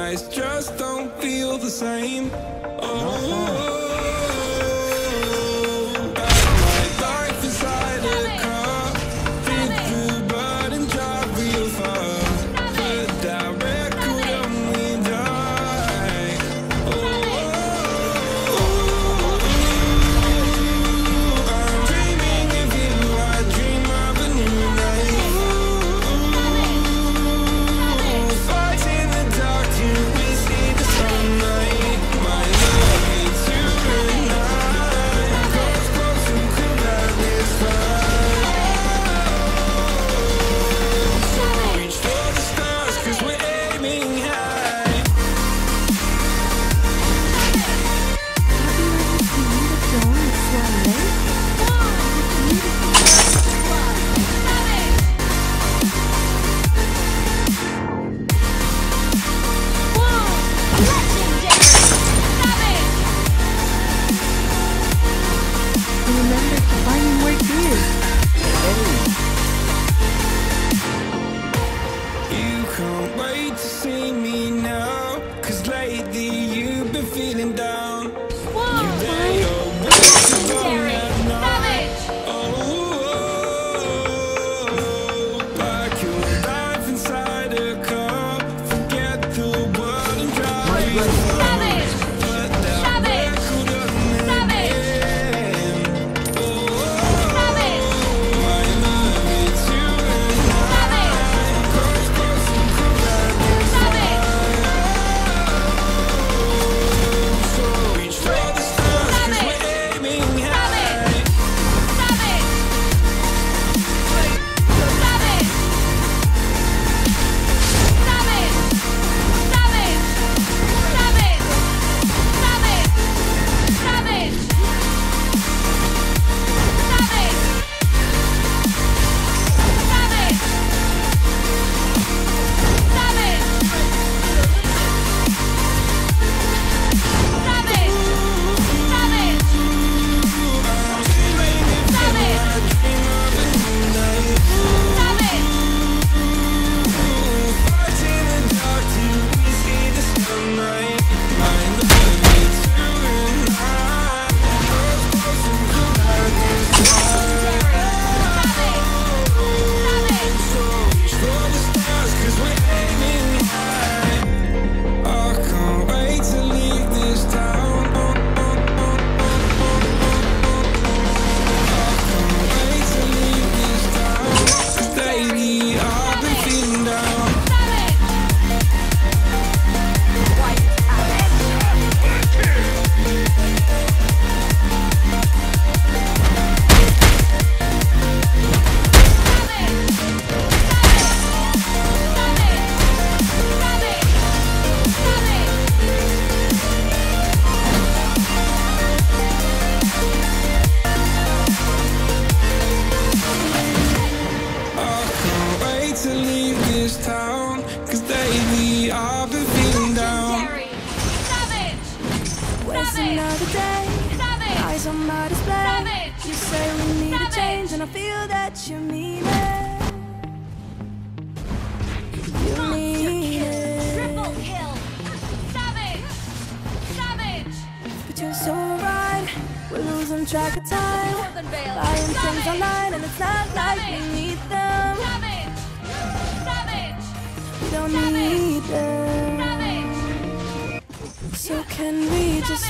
nights just don't feel the same. Oh.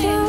So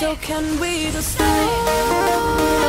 So can we just stay?